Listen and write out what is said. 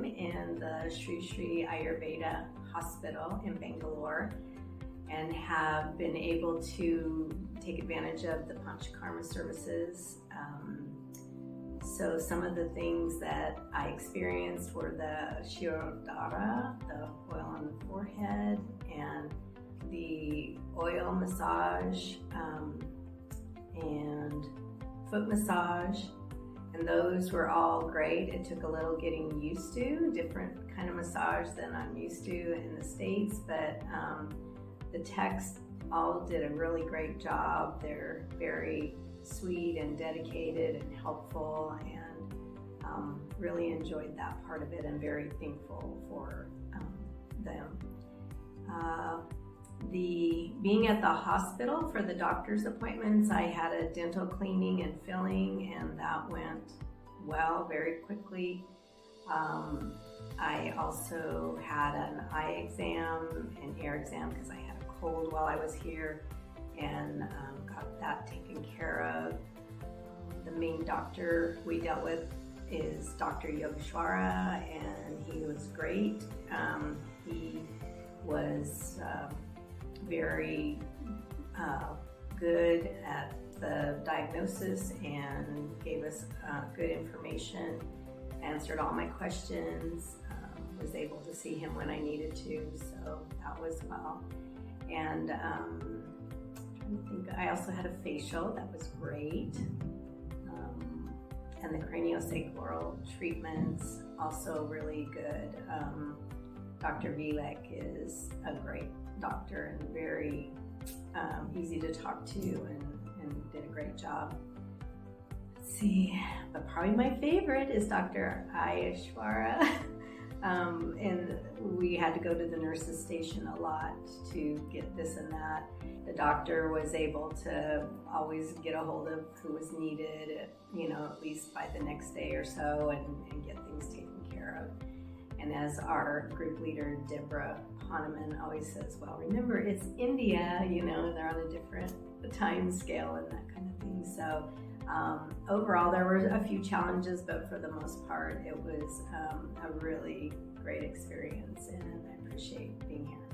time in the Sri Sri Ayurveda Hospital in Bangalore and have been able to take advantage of the Panchakarma services. So some of the things that I experienced were the shirodhara, the oil on the forehead, and the oil massage and foot massage, and those were all great. It took a little getting used to, different kind of massage than I'm used to in the States, but the techs all did a really great job. They're very sweet and dedicated and helpful, and really enjoyed that part of it and very thankful for them. Being at the hospital for the doctor's appointments, I had a dental cleaning and filling, and that went well very quickly. I also had an eye exam and ear exam because I had a cold while I was here, and got that taken care of. The main doctor we dealt with is Dr. Yogeshwara, and he was great. He was very good at the diagnosis and gave us good information, answered all my questions, was able to see him when I needed to, so that was well. And I also had a facial that was great, and the craniosacral treatments also really good. Dr. Vilek is a great doctor and very easy to talk to, and did a great job. Let's see, but probably my favorite is Dr. Ayeshwara. And we had to go to the nurse's station a lot to get this and that. The doctor was able to always get a hold of who was needed, you know, at least by the next day or so, and get things taken care of. And as our group leader, Deborah Poneman, always says, well, remember, it's India, you know, and they're on a different time scale and that kind of thing. So overall, there were a few challenges, but for the most part, it was a really great experience, and I appreciate being here.